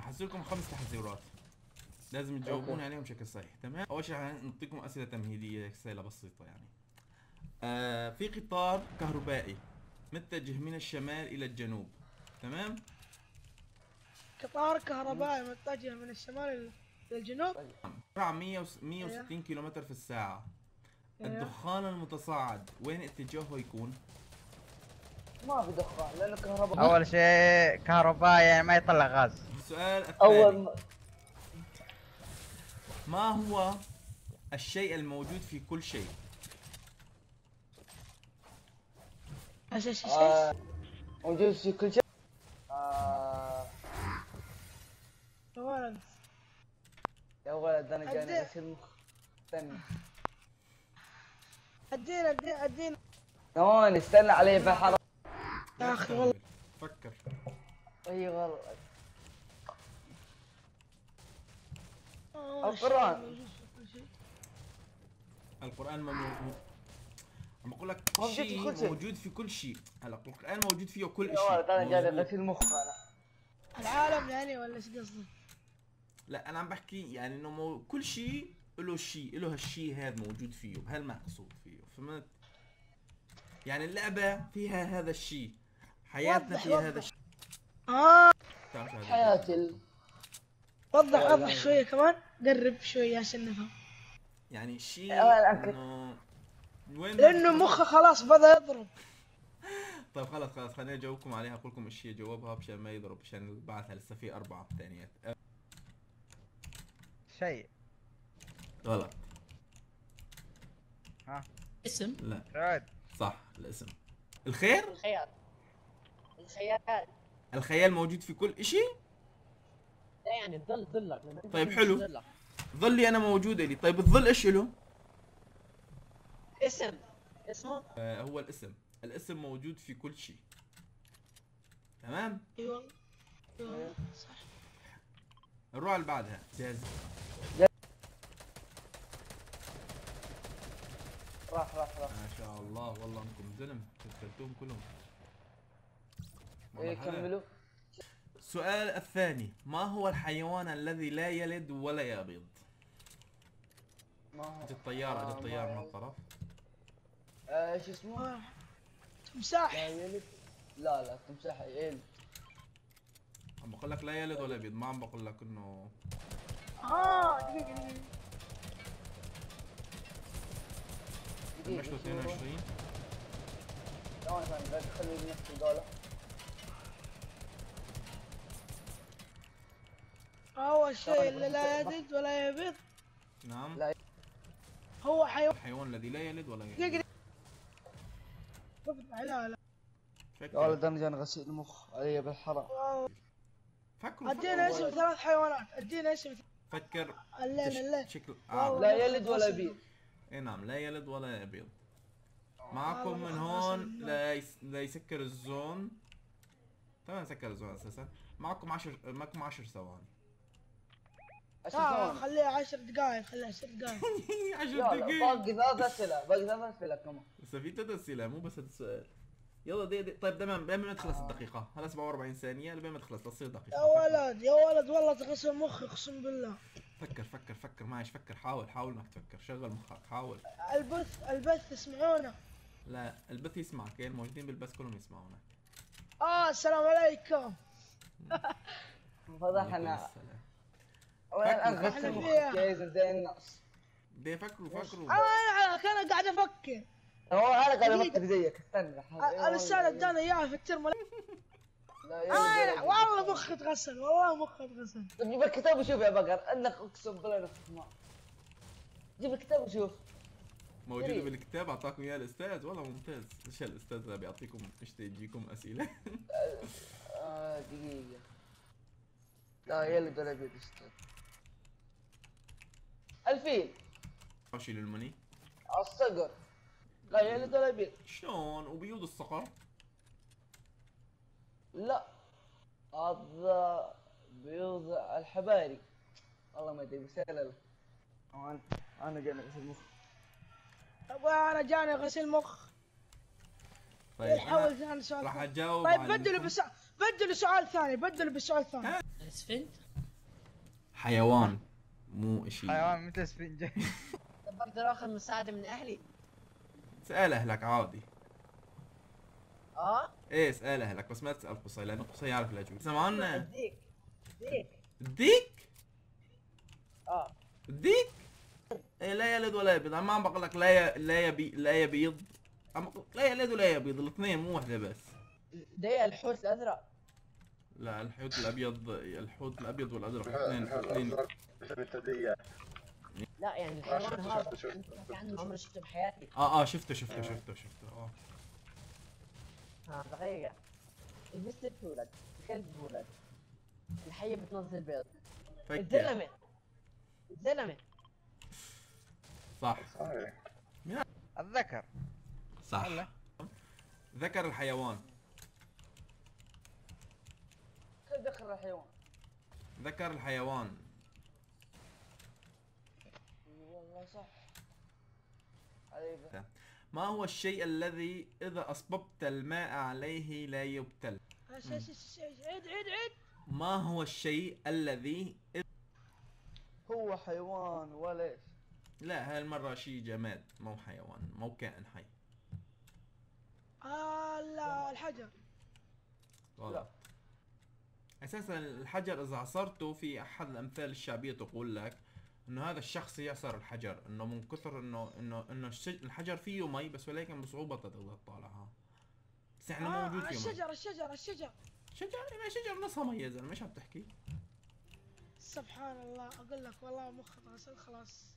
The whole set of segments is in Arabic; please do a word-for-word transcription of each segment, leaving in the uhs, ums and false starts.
هحصلكم خمس تحذيرات لازم تجاوبون عليهم بشكل صحيح، تمام؟ أول شيء هنعطيكم أسئلة تمهيدية، أسئلة بسيطة يعني. آه في قطار كهربائي متجه من الشمال إلى الجنوب، تمام؟ قطار كهربائي متجه من الشمال إلى الجنوب؟ سرعة مية وستين كيلومتر في الساعة. الدخان المتصاعد وين اتجاهه يكون؟ ما في دخان لأنه كهرباء. أول شيء كهرباء يعني ما يطلع غاز. السؤال الثاني أول ما... ما هو الشيء الموجود في كل شيء؟ ايش ايش ايش؟ موجود في كل شيء؟ آه يا ولد يا ولد انا جاني بس المخ استنى ادينا ادينا ادينا ثواني استنى علي بحر يا اخي والله فكر اي غلط القرآن القرآن ممنوع عم بقول لك شيء موجود في كل شيء هلا القرآن موجود فيه كل شيء انا جاي في المخ العالم يعني ولا ايش قصدك؟ لا انا عم بحكي يعني انه مو... كل شيء له شيء له هالشيء هذا موجود فيه بهالمقصود فيه فهمت؟ يعني اللعبة فيها هذا الشيء حياتنا فيها هذا الشيء اه حياتي وضح وضح شوية كمان قرب شوية عشان نفهم يعني شيء انه وين لانه مخه خلاص بدأ يضرب طيب خلاص خلاص خليني اجاوبكم عليها اقول لكم ايش هي جوابها عشان ما يضرب عشان بعثها لسه في اربع ثانيات شيء غلط ها اسم لا رعد صح الاسم الخير الخيال الخيال الخيال موجود في كل اشي يعني الظل ظلك طيب حلو ظلي انا موجوده لي طيب الظل ايش له؟ اسم اسمه آه هو الاسم الاسم موجود في كل شيء تمام؟ ايوه ايوه صح نروح على بعدها جاهز راح راح راح ما شاء الله والله انكم زلم كسرتوهم كلهم ايه كملوا السؤال الثاني ما هو الحيوان الذي لا يلد ولا يبيض؟ ما هو اجت الطيارة اجت الطيارة من الطرف ايش آه اسمه؟ تمساح لا يلد لا لا تمساح يلد عم بقول لك لا يلد ولا يبيض ما عم بقول لك انه اه دقيقة دقيقة مش له اثنين وعشرين ثواني ثواني خليني نفسي قوله هو الشيء اللي لا يلد ولا يبيض نعم هو حيوان الحيوان الذي لا يلد ولا يبيض لا لا يا ولد انا جاني غسيل المخ علي بالحرام فكروا ادينا اسم ثلاث حيوانات ادينا اسم فكر الليل شكل لا يلد ولا يبيض اي نعم لا يلد ولا يبيض معكم من هون لا يسكر الزون تمام سكر الزون اساسا معكم عشر معكم عشر ثواني لا خليها عشر دقائق خليها عشر دقائق عشر دقائق باقي ثلاث اسئله باقي ثلاث اسئله كمان بس في ثلاث اسئله مو بس السؤال يلا دي, دي طيب تمام بين ما تخلص الدقيقه هلا سبعة وأربعين ثانيه بين ما تخلص تصير دقيقه يا ولد يا ولد والله تغسل مخي اقسم بالله فكر فكر فكر معيش فكر حاول حاول انك تفكر شغل مخك حاول البث البث يسمعونا لا البث يسمعك يعني موجودين بالبث كلهم يسمعونا اه السلام عليكم فضحنا انا غسل مخي جايزه زي النقص بيفكروا فكروا انا انا قاعد افكر هو انا قاعد افكر زيك استنى انا السؤال ادانا اياه في الترم انا والله مخي اتغسل والله مخي اتغسل طب جيب الكتاب وشوف يا بقر انك اقسم بالله انك حمار جيب الكتاب وشوف موجوده بالكتاب اعطاكم اياها الاستاذ والله ممتاز ايش الاستاذ اللي بيعطيكم ايش تجيكم اسئله اه دقيقه لا يلد ولا يبيض استاذ الفيل شيل المني الصقر لا يلد ولا يبيض شلون وبيوض الصقر لا هذا بيوض الحباري والله ما ادري بس انا انا جاني غسيل مخ طب انا جاني غسيل مخ طيب راح اجاوب طيب بدلوا بس بدلوا سؤال ثاني بدلوا بسؤال ثاني اسفنت حيوان مو شيء. حيوان مثل سفنجة. طب بقدر اخذ مساعدة من اهلي؟ اسأل اهلك عادي. اه؟ ايه اسأل اهلك بس ما تسأل قصي لأن قصي يعرف الاجوبة. زماننا بديك بديك بديك؟ اه بديك؟ ايه لا يلد ولا يبيض، انا ما عم بقول لك لا لا يبي لا يبيض، عم بقول لا يلد ولا يبيض، الاثنين مو وحدة بس. دي الحوت الازرق. لا الحوت الابيض، الحوت الابيض والازرق الاثنين الاثنين. لا يعني الحيوان هذا عنه عمري شفته بحياتي. اه اه شفته شفته شفته شفته اه. اه دقيقة. البسة بتولد، الكلب بولد، الحية بتنزل بيض. الزلمة الزلمة صح صحيح الذكر صح هلا. ذكر الحيوان كيف ذكر الحيوان؟ ذكر الحيوان والله صح عليك. ما هو الشيء الذي إذا أصببت الماء عليه لا يبتل؟ عيد عيد عيد. ما هو الشيء الذي إذا هو حيوان ولا لا هالمرة شيء جماد مو حيوان مو كائن حي. آه لا الحجر. غلط. أساسا الحجر إذا عصرته في أحد الأمثال الشعبية تقول لك إنه هذا الشخص يعصر الحجر، إنه من كثر إنه إنه إنه الحجر فيه مي بس ولكن بصعوبة تقدر تطالعها. بس إحنا آه موجود فيه الشجر مي. الشجر الشجر شجر ما شجر نصها مي يا زلمة، إيش عم تحكي؟ سبحان الله أقول لك والله مخي غسل خلاص.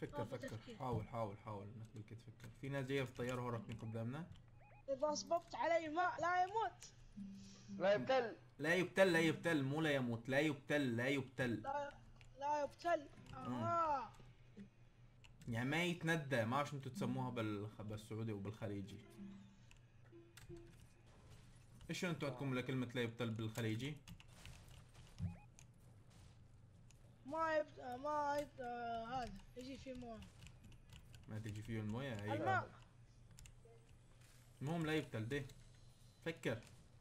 فكر فكر حاول حاول حاول انك بدك تفكر. في ناس جايه في الطياره هورك من قدامنا. اذا صببت علي ماء لا يموت لا يبتل لا يبتل لا يبتل مو لا يموت لا يبتل لا يبتل لا, لا يبتل اه يعني ما يتندى. ما اعرف شو انتم تسموها بال... بالسعودي وبالخليجي. ايش انتم عندكم لكلمه لا يبتل بالخليجي؟ ما يبت... ما يبت... آه... هذا يجي فيه مويه. ما تجي فيه المويه. ايوه المهم لا يبتل ده. فكر.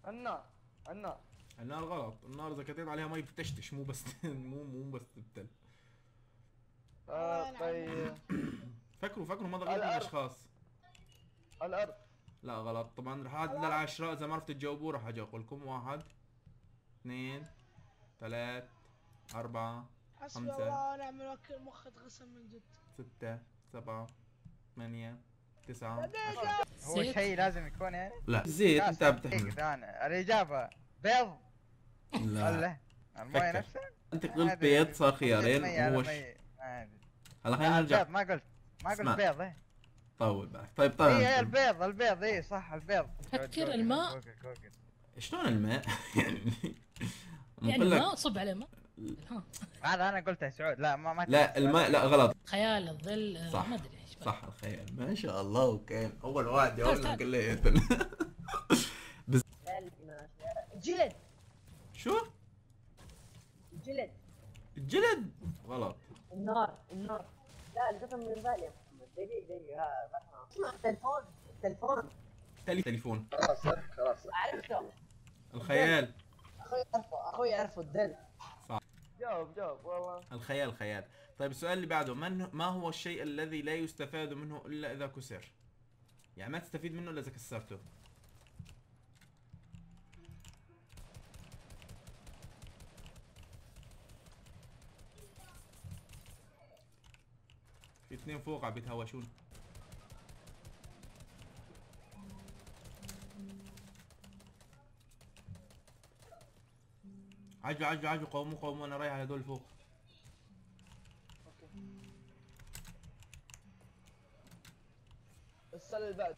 النار النار النار غلط. النار اذا كتيت عليها مي بتشتش مو بس مو مو بس تبتل. اه طيب فكروا فكروا ما ضغطوا الاشخاص. الارض. لا غلط طبعا. رح اعد للعشرة اذا ما عرفتوا تجاوبوا رح اجي اقول لكم واحد اثنين ثلاث اربعة حسبي الله ونعم الوكيل مخي اتغسل من جد. ستة سبعة ثمانية تسعة. هو شيء لازم يكون يعني؟ لا زيت انت بتحمل. الاجابة بيض. لا الموية نفسها؟ انت قلت بيض صار خيارين وهو شيء. هلا خلينا نرجع. ما قلت ما قلت بيض ايه. طول بالك طيب طيب. ايه البيض البيض ايه صح البيض. فكر الماء. شلون الماء؟ يعني يعني الماء صب عليه ماء. هذا انا قلتها سعود. لا ما ما لا الماء لا غلط. خيال الظل صح ما ادري ايش صح الخيال ما شاء الله. وكان اول واحد يقول لك كليتنا جلد. شو؟ جلد جلد غلط. النار النار لا القسم من بالي يا محمد. دقيقة دقيقة اسمع التلفون التلفون تليفون خلاص خلاص عرفته. الخيال اخوي عرفه اخوي عرفه الدل صح. جاوب جاوب والله. الخيال خيال. طيب السؤال اللي بعده من ما هو الشيء الذي لا يستفاد منه الا اذا كسر؟ يعني ما تستفيد منه الا اذا كسرته. في اثنين فوق عم بيتهاوشون. عجوا عجوا عجوا قوموا قوموا انا رايح على هذول فوق. اوكي. السؤال اللي بعده.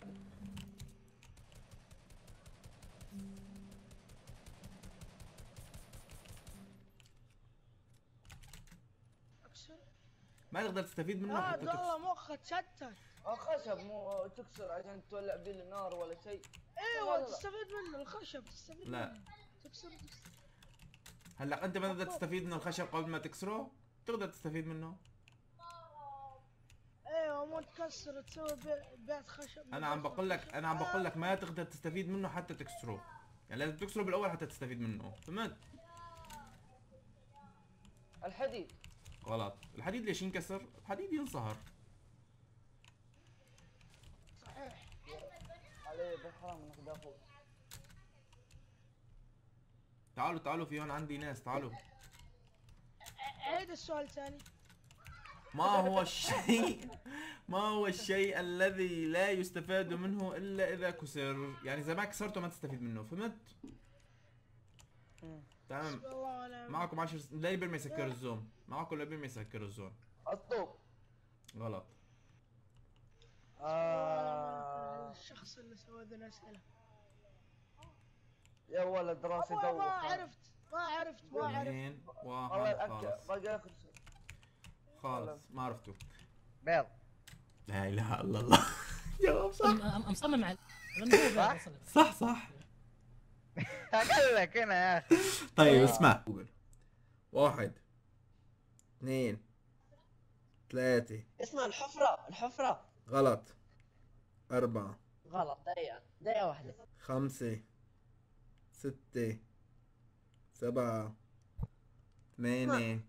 ما تقدر تستفيد منه. لا والله مخك اتشتت. خشب مو تكسر عشان تولع بيه النار ولا شيء. ايوه تستفيد منه الخشب تستفيد منه. لا تكسر تكسر. هلا انت ما تقدر تستفيد من الخشب قبل ما تكسره؟ تقدر تستفيد منه. ايوه مو تكسر تسوي بيت خشب. انا عم بقول لك انا عم بقول لك ما تقدر تستفيد منه حتى تكسره، يعني لازم تكسره بالاول حتى تستفيد منه. فهمت؟ الحديد. غلط. الحديد ليش ينكسر؟ الحديد ينصهر. صحيح. عليه بالحرام انك دافوق. تعالوا تعالوا في هون عندي ناس، تعالوا. عيد السؤال ثاني. ما هو الشيء ما هو الشيء الذي لا يستفاد منه الا اذا كسر؟ يعني اذا ما كسرته ما تستفيد منه، فهمت؟ تمام. معكم عشر س... لا يبين ما يسكر الزوم، معكم لا يبين ما يسكر الزوم. الطوب. غلط. آه الشخص اللي سوى ذي الاسئله يا ولد راسي دوّر. ما عرفت ما عرفت ما عرفت. اثنين واحد خالص. باقي اخر شيء. خالص ما عرفته. بيض. لا اله الا الله. جواب صح. مصمم على صح صح. اقول لك هنا يا اخي. طيب اسمع. واحد اثنين ثلاثة. اسمع الحفرة الحفرة. غلط. أربعة. غلط. دقيقة دقيقة واحدة. خمسة ستة سبعة ثمانية.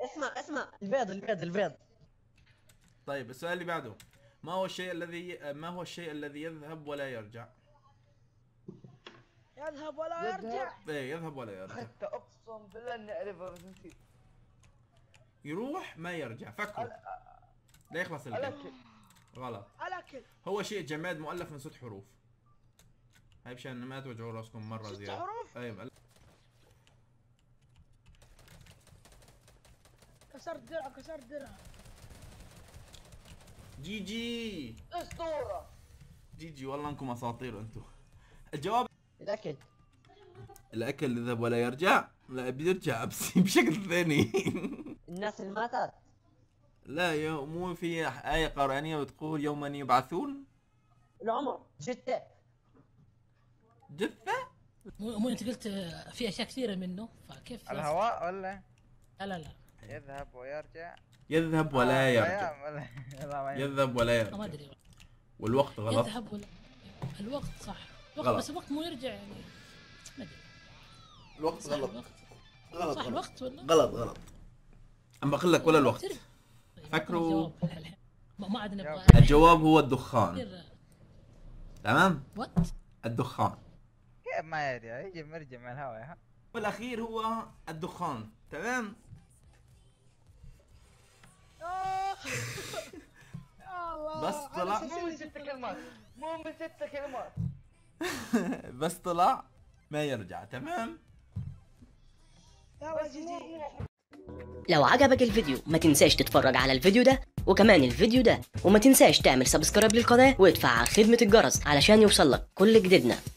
اسمع اسمع البيض البيض البيض. طيب السؤال اللي بعده، ما هو الشيء الذي ما هو الشيء الذي يذهب ولا يرجع؟ يذهب ولا يرجع؟ ايه يذهب ولا يرجع. حتى اقسم بالله اني اعرفها بس نسيت. يروح ما يرجع، فكروا. لا يخلص البيض. غلط. هو شيء جماد مؤلف من ست حروف. هاي مشان ما توجعوا راسكم مرة زيادة. ست حروف؟ اي مؤلف. كسرت درع كسرت درع. جي جي. اسطورة. جي جي والله انكم اساطير انتم. الجواب الاكل. الاكل يذهب ولا يرجع؟ لا بيرجع بس بشكل ثاني. الناس اللي ماتت. لا يا مو في آية قرآنية بتقول يوما يبعثون؟ العمر. جثة. جثة؟ مو مو انت قلت في اشياء كثيرة منه، فكيف الهواء ولا؟ لا لا لا. يذهب ويرجع يذهب ولا يرجع يذهب ولا يرجع ما ادري. والوقت غلط. يذهب ولا الوقت صح. الوقت بس الوقت مو يرجع يعني ما ادري. الوقت غلط. غلط صح الوقت ولا؟ غلط غلط. عم بقول لك ولا الوقت. فكروا. ما عاد نبغى. الجواب هو الدخان. تمام؟ وات؟ الدخان. كيف ما يدري يجي مرجع من الهواء. والاخير هو الدخان، تمام؟ بس طلع مو من ست كلمات مو من ست كلمات بس طلع ما يرجع. تمام. لو عجبك الفيديو ما تنساش تتفرج على الفيديو ده وكمان الفيديو ده، وما تنساش تعمل سبسكرايب للقناة وتفعل خدمة الجرس علشان يوصلك كل جديدنا.